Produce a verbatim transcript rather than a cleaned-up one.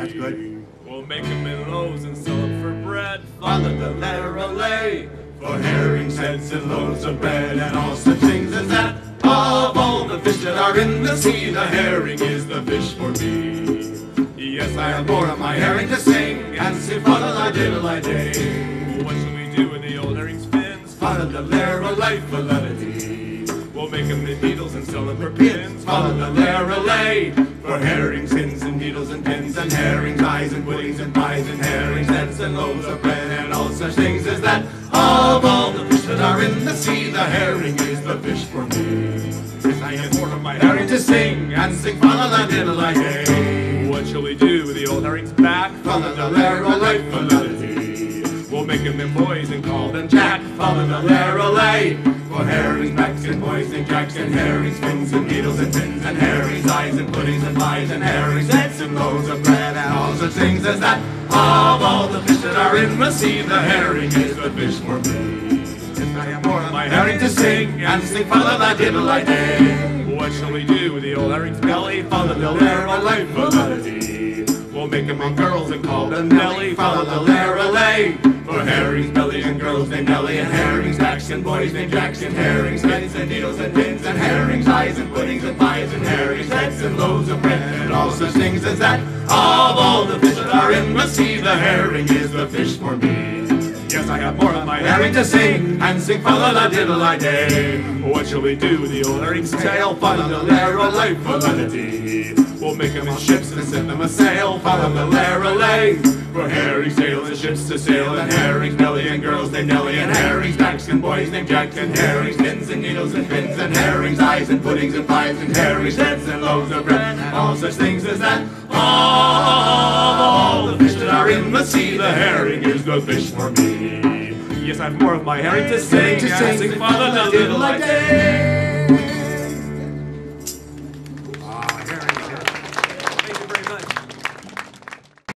That's good. We'll make them in loaves and sell them for bread. Follow the letter of lay. For herrings, heads, and loaves of bread, and all such things as that. Of all the fish that are in the sea, the herring is the fish for me. Yes, I have more of my herring to sing, and say, follow thy diddle, I ding. What shall we do with the old herring's fins? Follow the letter of life, for levity. We'll make them in needles and sell them for pins. Follow the letter of lay. For herrings, fins, and needles, and pins, and herrings, eyes, and puddings, and pies, and herrings, nets, and loaves of bread, and all such things as that. Of all the fish that are in the sea, the herring is the fish for me. Yes, I have more of my herring to sing, and sing fa-la-la-diddle-la-yay. What shall we do with the old herring's back? Follow the lair o' life, validity. We'll make them in boys and call them Jack. Follow the lair o' lay. For herrings, backs, and boys, and jacks, and herrings, fins, and needles, and pins, and herrings, eyes, and puddings, and pies, and herrings, nets, and loaves of bread, and all such things as that. Of all the fish that are in the sea, the herring is the fish for me. If I am more of my herring to sing, and sing follow thy diddle I ding. What shall we do with the old herring's belly? Follow the lair of life, validity. We'll make them on girls and call them Nelly. Follow the lair of lay. For herrings, belly, and girls named Nelly, and herrings, backs, and boys named Jacks, and herrings, fins, and needles, and pins, and herrings, eyes, and puddings, and pies, and herrings, nets, and loaves of bread, and all such things as that. Of all the fish that are in the sea, the herring is the fish for me. Yes, I have more of my herring to sing, and sing follow the diddle I day. What shall we do with the old herring's tail? Follow the lair of life, validity. We'll make them in ships and send them a sail. Follow the lair of lay. For herrings, sail and ships to sail, and herrings, belly, and girls named Nelly, and herrings, backs, and boys named Jack, and herrings, fins, and needles, and pins, and herrings, eyes, and puddings, and pies, and herrings, heads, and loaves of bread, and all such things as that. All the fish that are in the sea, the herring is the fish for me. Yes, I've more of my herring to sing, to sing, follow the diddle I ding.